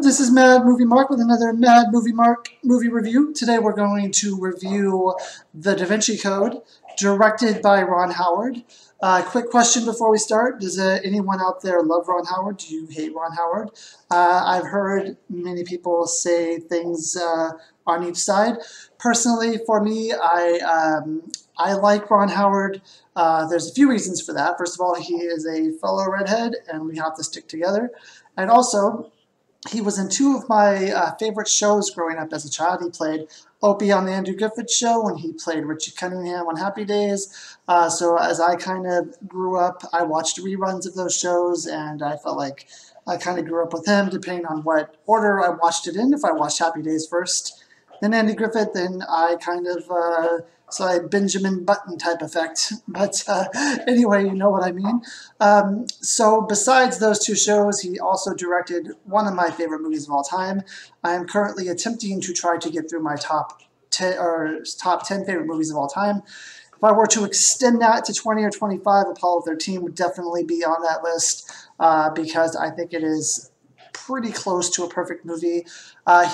YouTube, this is Mad Movie Mark with another Mad Movie Mark movie review. Today we're going to review The Da Vinci Code, directed by Ron Howard. Quick question before we start. Does anyone out there love Ron Howard? Do you hate Ron Howard? I've heard many people say things on each side. Personally, for me, I like Ron Howard. There's a few reasons for that. First of all, he is a fellow redhead, and we have to stick together. And also, he was in two of my favorite shows growing up as a child. He played Opie on the Andy Griffith Show, and he played Richie Cunningham on Happy Days. So as I kind of grew up, I watched reruns of those shows, and I felt like I kind of grew up with him, depending on what order I watched it in. If I watched Happy Days first, then Andy Griffith, then I kind of saw a Benjamin Button type effect. But anyway, you know what I mean. So besides those two shows, he also directed one of my favorite movies of all time. I am currently attempting to try to get through my top 10 favorite movies of all time. If I were to extend that to 20 or 25, Apollo 13 would definitely be on that list because I think it is pretty close to a perfect movie.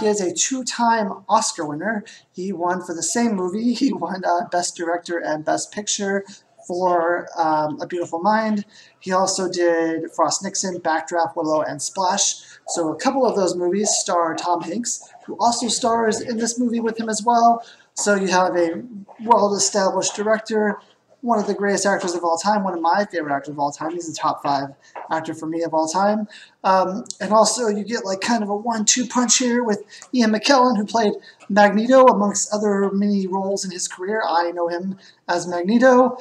He is a two-time Oscar winner. He won for the same movie. He won Best Director and Best Picture for A Beautiful Mind. He also did Frost Nixon, Backdraft, Willow, and Splash. So a couple of those movies star Tom Hanks, who also stars in this movie with him as well. So you have a well-established director, one of the greatest actors of all time, one of my favorite actors of all time. He's a top 5 actor for me of all time. And also you get like kind of a 1-2 punch here with Ian McKellen, who played Magneto amongst other many roles in his career. I know him as Magneto.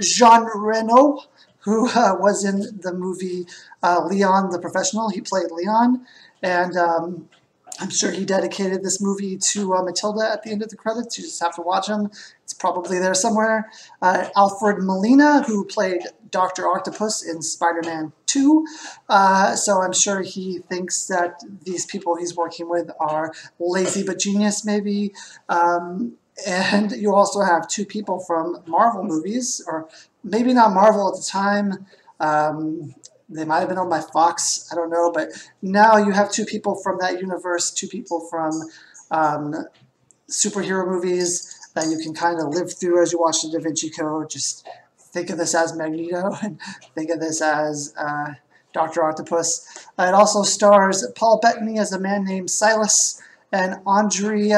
Jean Reno, who was in the movie Leon the Professional. He played Leon, and I'm sure he dedicated this movie to Matilda at the end of the credits. You just have to watch him. It's probably there somewhere. Alfred Molina, who played Dr. Octopus in Spider-Man 2. So I'm sure he thinks that these people he's working with are lazy but genius, maybe. And you also have two people from Marvel movies, or maybe not Marvel at the time. They might have been owned by Fox, I don't know, but now you have two people from that universe, two people from superhero movies that you can kind of live through as you watch The Da Vinci Code. Just think of this as Magneto and think of this as Dr. Octopus. It also stars Paul Bettany as a man named Silas, and Audrey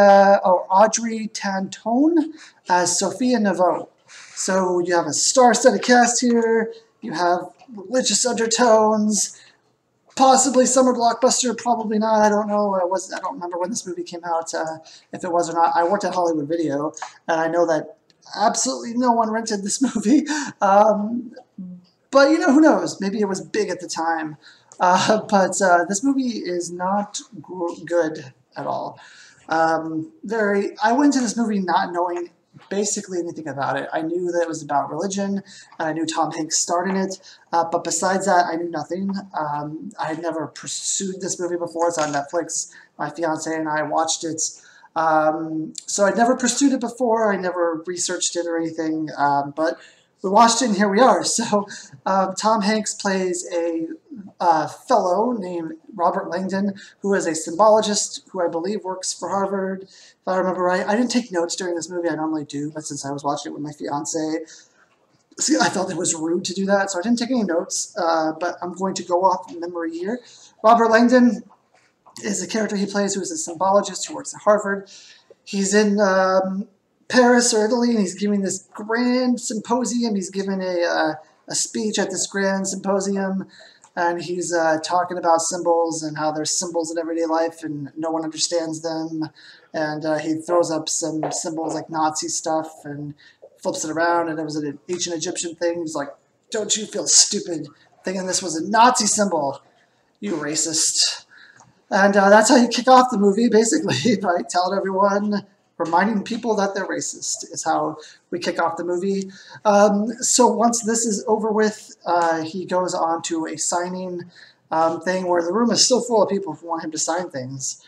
Tautou as Sophia Nouveau. So you have a star-studded cast here. You have religious undertones, possibly summer blockbuster, probably not. I don't know. I don't remember when this movie came out, if it was or not. I worked at Hollywood Video, and I know that absolutely no one rented this movie. But, you know, who knows? Maybe it was big at the time. But this movie is not good at all. I went to this movie not knowing basically anything about it. I knew that it was about religion, and I knew Tom Hanks starred in it, but besides that, I knew nothing. I had never pursued this movie before. It's on Netflix. My fiance and I watched it. So I'd never pursued it before. I never researched it or anything, but we watched it, and here we are. So Tom Hanks plays a fellow named Robert Langdon, who is a symbologist who I believe works for Harvard, if I remember right. I didn't take notes during this movie. I normally do, but since I was watching it with my fiance, see, I felt it was rude to do that, so I didn't take any notes, but I'm going to go off memory here. Robert Langdon is the character he plays, who is a symbologist who works at Harvard. He's in Paris or Italy, and he's giving this grand symposium. He's giving a speech at this grand symposium, and he's talking about symbols and how there's symbols in everyday life and no one understands them. And he throws up some symbols like Nazi stuff and flips it around, and it was an ancient Egyptian thing. He's like, "Don't you feel stupid thinking this was a Nazi symbol, you racist?" And that's how you kick off the movie, basically, by telling everyone, reminding people that they're racist is how we kick off the movie. So once this is over with, he goes on to a signing thing where the room is still full of people who want him to sign things.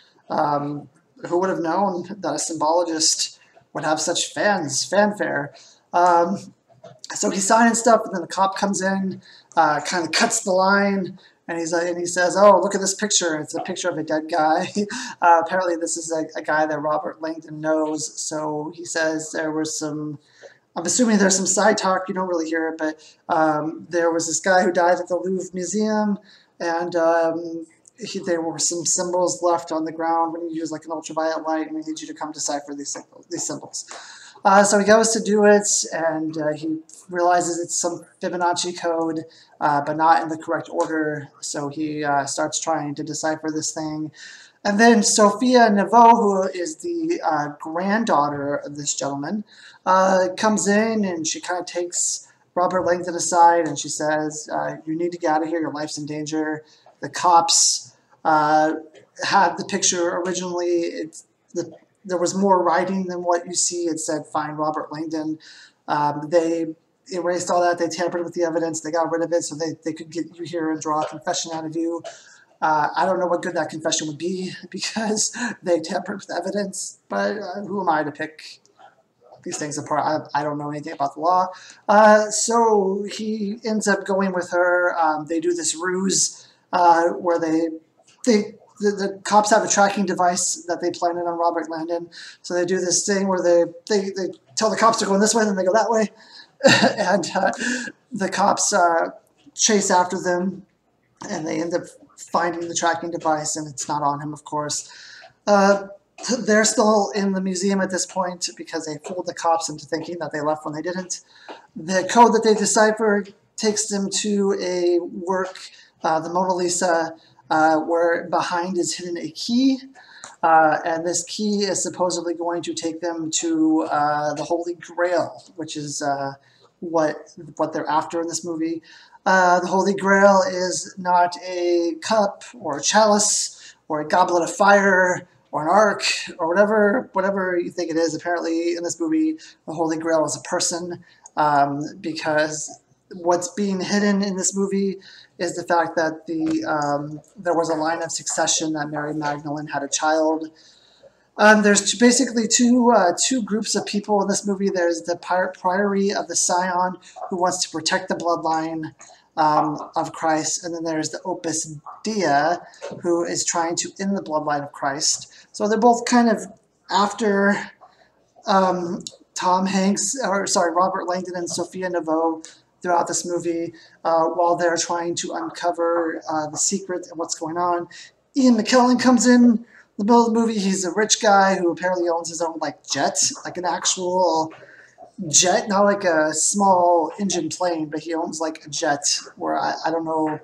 Who would have known that a symbologist would have such fanfare? So he's signing stuff, and then the cop comes in, kind of cuts the line, And he's like, and he says, "Oh, look at this picture. It's a picture of a dead guy." Apparently, this is a guy that Robert Langdon knows. So he says there was some. I'm assuming there's some side talk. You don't really hear it, but there was this guy who died at the Louvre Museum, and there were some symbols left on the ground when you use like an ultraviolet light, and we need you to come decipher these symbols. So he goes to do it, and he realizes it's some Fibonacci code, but not in the correct order. So he starts trying to decipher this thing. And then Sophia Neveu, who is the granddaughter of this gentleman, comes in, and she kind of takes Robert Langdon aside, and she says, "You need to get out of here. Your life's in danger. The cops had the picture originally. There was more writing than what you see. It said, 'Find Robert Langdon.' They erased all that. They tampered with the evidence. They got rid of it so they could get you here and draw a confession out of you. I don't know what good that confession would be because they tampered with evidence, but who am I to pick these things apart? I don't know anything about the law." So he ends up going with her. They do this ruse where the cops have a tracking device that they planted on Robert Langdon. So they do this thing where they tell the cops they're going this way, then they go that way. And the cops chase after them, and they end up finding the tracking device, and it's not on him, of course. They're still in the museum at this point because they fooled the cops into thinking that they left when they didn't. The code that they decipher takes them to a work, the Mona Lisa, where behind is hidden a key, and this key is supposedly going to take them to the Holy Grail, which is what they're after in this movie. The Holy Grail is not a cup or a chalice or a goblet of fire or an ark or whatever you think it is. Apparently, in this movie, the Holy Grail is a person, because what's being hidden in this movie is the fact that there was a line of succession that Mary Magdalene had a child. There's basically two groups of people in this movie. There's the Priory of the Sion, who wants to protect the bloodline of Christ, and then there's the Opus Dei, who is trying to end the bloodline of Christ. So they're both kind of after Robert Langdon and Sophia Neveu throughout this movie, while they're trying to uncover the secret and what's going on. Ian McKellen comes in the middle of the movie. He's a rich guy who apparently owns his own jet, like an actual jet, not like a small engine plane, but he owns like a jet, where I don't know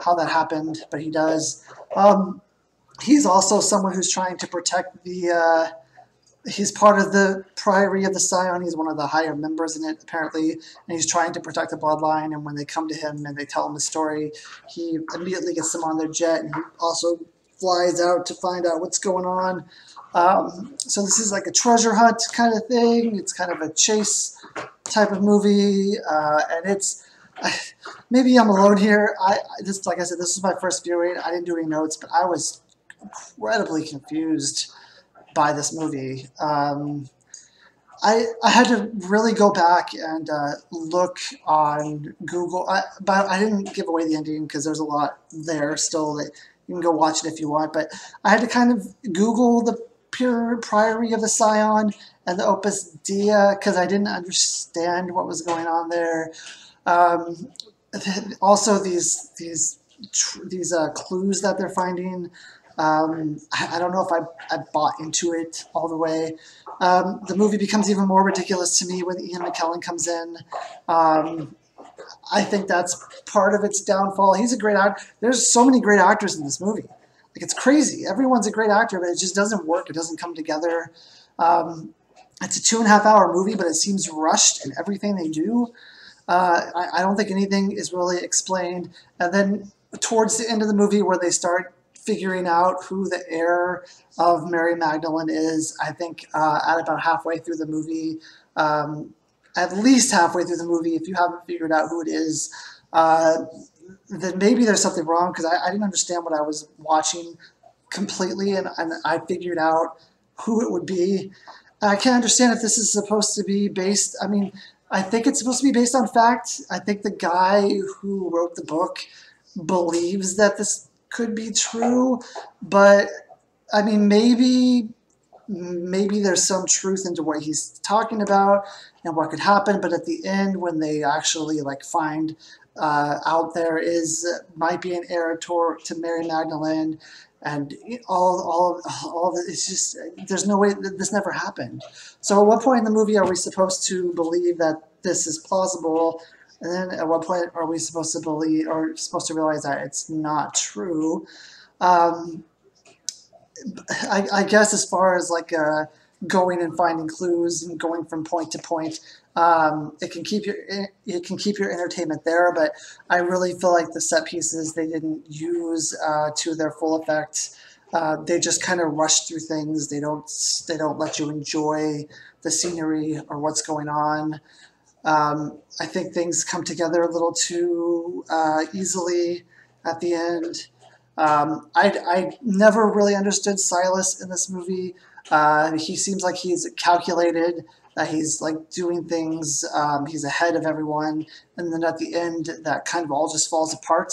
how that happened, but he does. He's also someone who's trying to protect the... He's part of the Priory of the Sion. He's one of the higher members in it, apparently, and he's trying to protect the bloodline. And when they come to him and they tell him the story, he immediately gets them on their jet, and he also flies out to find out what's going on. So this is like a treasure hunt kind of thing. It's kind of a chase type of movie, and it's... Maybe I'm alone here. This, like I said, this was my first viewing. I didn't do any notes, but I was incredibly confused by this movie. I had to really go back and look on Google, but I didn't give away the ending because there's a lot there still that you can go watch it if you want, but I had to kind of Google the Priory of the Sion and the Opus Dei because I didn't understand what was going on there. Also these clues that they're finding. I don't know if I bought into it all the way. The movie becomes even more ridiculous to me when Ian McKellen comes in. I think that's part of its downfall. He's a great actor. There's so many great actors in this movie. Like, it's crazy. Everyone's a great actor, but it just doesn't work. It doesn't come together. It's a 2.5-hour movie, but it seems rushed in everything they do. I don't think anything is really explained. And then towards the end of the movie where they start figuring out who the heir of Mary Magdalene is, I think at about halfway through the movie, at least halfway through the movie, if you haven't figured out who it is, then maybe there's something wrong, because I didn't understand what I was watching completely, and I figured out who it would be. And I can't understand if this is supposed to be based, I mean, I think it's supposed to be based on fact. I think the guy who wrote the book believes that this could be true, but I mean, maybe there's some truth into what he's talking about and what could happen. But at the end, when they actually like find out there might be an error to Mary Magdalene, and all of it's just, there's no way that this never happened. So at what point in the movie are we supposed to believe that this is plausible? And then at what point are we supposed to believe, or supposed to realize that it's not true? I guess as far as like going and finding clues and going from point to point, it can keep your entertainment there. But I really feel like the set pieces they didn't use to their full effect. They just kind of rush through things. They don't let you enjoy the scenery or what's going on. I think things come together a little too easily at the end. I never really understood Silas in this movie. He seems like he's calculated, that he's like doing things, he's ahead of everyone, and then at the end that kind of all just falls apart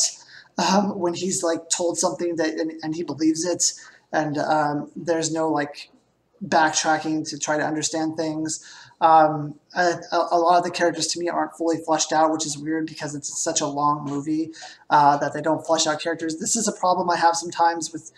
when he's like told something that and he believes it, and there's no like backtracking to try to understand things. A lot of the characters to me aren't fully fleshed out, which is weird because it's such a long movie that they don't flesh out characters. This is a problem I have sometimes with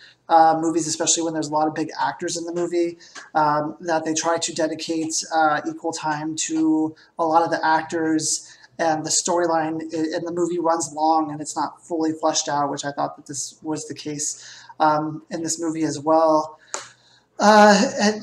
movies, especially when there's a lot of big actors in the movie, that they try to dedicate equal time to a lot of the actors, and the storyline in the movie runs long and it's not fully fleshed out, which I thought that this was the case in this movie as well. And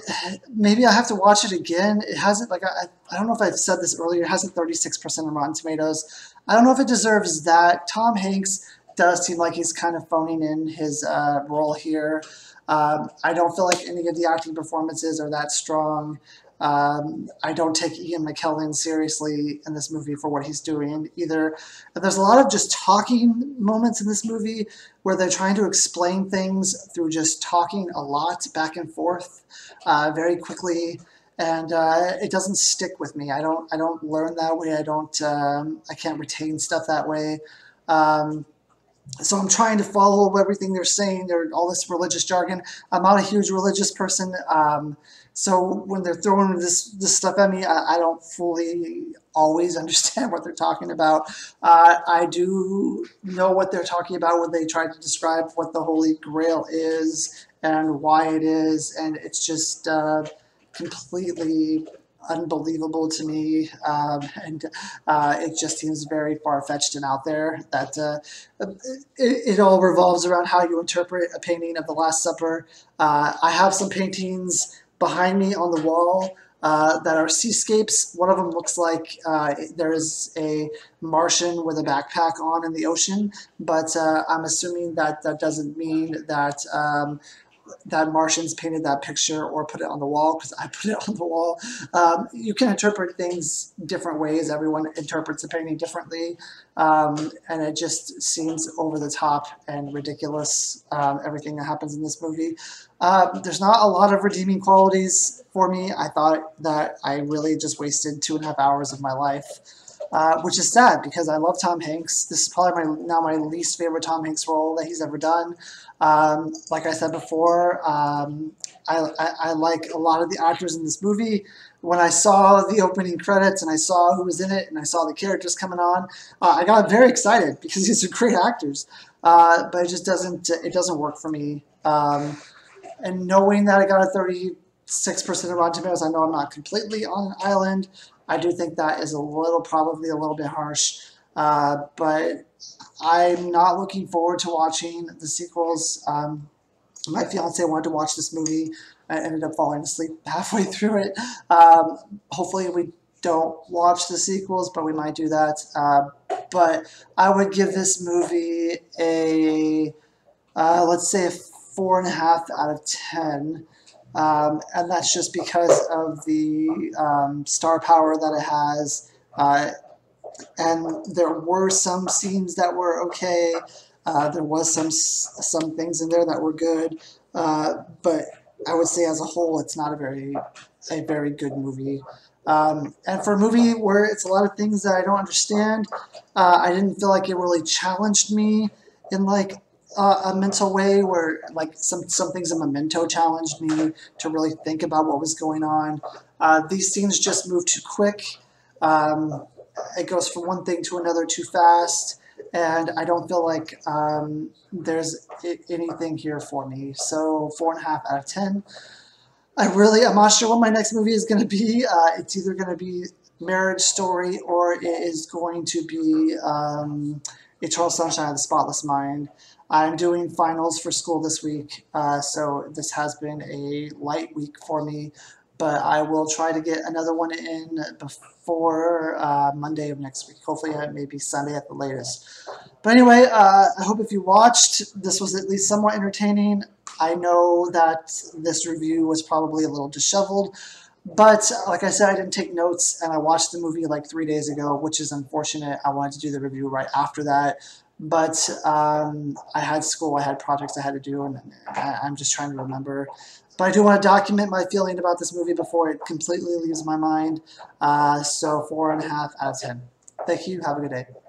maybe I have to watch it again. It hasn't, like, I don't know if I've said this earlier, it hasn't 36% on Rotten Tomatoes. I don't know if it deserves that. Tom Hanks does seem like he's kind of phoning in his role here. I don't feel like any of the acting performances are that strong. I don't take Ian McKellen seriously in this movie for what he's doing either. And there's a lot of just talking moments in this movie where they're trying to explain things through just talking a lot back and forth very quickly, and it doesn't stick with me. I don't learn that way. I can't retain stuff that way. So I'm trying to follow everything they're saying. All this religious jargon. I'm not a huge religious person, so when they're throwing this stuff at me, I don't fully always understand what they're talking about. I do know what they're talking about when they try to describe what the Holy Grail is and why it is, and it's just completely unbelievable to me, and it just seems very far-fetched and out there that it all revolves around how you interpret a painting of the Last Supper. I have some paintings behind me on the wall that are seascapes. One of them looks like there is a Martian with a backpack on in the ocean, but I'm assuming that doesn't mean that that Martians painted that picture or put it on the wall, because I put it on the wall. You can interpret things different ways. Everyone interprets a painting differently, and it just seems over the top and ridiculous, everything that happens in this movie. There's not a lot of redeeming qualities for me. I thought that I really just wasted 2.5 hours of my life, which is sad because I love Tom Hanks. This is probably now my least favorite Tom Hanks role that he's ever done. Like I said before, I like a lot of the actors in this movie. When I saw the opening credits and I saw who was in it and I saw the characters coming on, I got very excited because these are great actors. But it just doesn't work for me. And knowing that I got a 36% of Rotten Tomatoes, I know I'm not completely on an island. I do think that is probably a little bit harsh, but I'm not looking forward to watching the sequels. My fiance wanted to watch this movie. I ended up falling asleep halfway through it. Hopefully we don't watch the sequels, but we might do that. But I would give this movie a, let's say, a 4.5 out of 10. And that's just because of the star power that it has. And there were some scenes that were okay. There was some things in there that were good. But I would say as a whole, it's not a very good movie. And for a movie where it's a lot of things that I don't understand, I didn't feel like it really challenged me. in like a mental way, where like some things in Memento challenged me to really think about what was going on. These scenes just move too quick. It goes from one thing to another too fast, and I don't feel like there's anything here for me. So 4.5 out of 10. I really, I'm not sure what my next movie is going to be. It's either going to be Marriage Story, or it is going to be Eternal Sunshine of the Spotless Mind. I'm doing finals for school this week, so this has been a light week for me, but I will try to get another one in before Monday of next week. Hopefully it may be Sunday at the latest. But anyway, I hope if you watched, this was at least somewhat entertaining. I know that this review was probably a little disheveled, but like I said, I didn't take notes, and I watched the movie like 3 days ago, which is unfortunate. I wanted to do the review right after that. But I had school, I had projects I had to do, and I'm just trying to remember. But I do want to document my feeling about this movie before it completely leaves my mind. So 4.5 out of 10. Thank you. Have a good day.